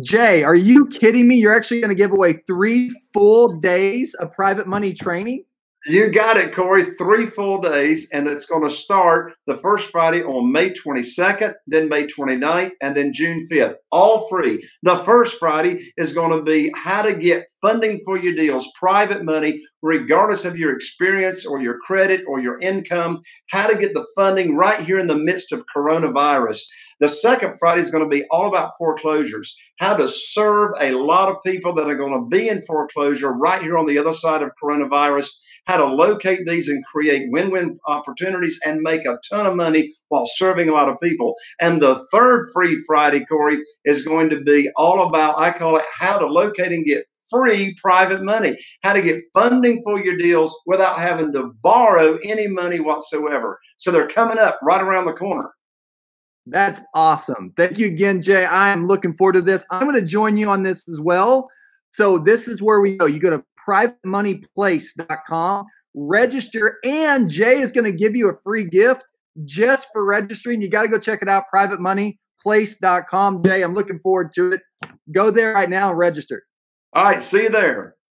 Jay, are you kidding me? You're actually going to give away 3 full days of private money training? You got it, Corey. 3 full days, and it's going to start the first Friday on May 22nd, then May 29th, and then June 5th, all free. The first Friday is going to be how to get funding for your deals, private money, regardless of your experience or your credit or your income, how to get the funding right here in the midst of coronavirus. The second Friday is going to be all about foreclosures, how to serve a lot of people that are going to be in foreclosure right here on the other side of coronavirus, how to locate these and create win-win opportunities and make a ton of money while serving a lot of people. And the third free Friday, Corey, is going to be all about, I call it, how to locate and get free private money, how to get funding for your deals without having to borrow any money whatsoever. So they're coming up right around the corner. That's awesome. Thank you again, Jay. I am looking forward to this. I'm going to join you on this as well. So this is where we go. You go to privatemoneyplace.com, register, and Jay is going to give you a free gift just for registering. You got to go check it out, privatemoneyplace.com. Jay, I'm looking forward to it. Go there right now and register. All right. See you there.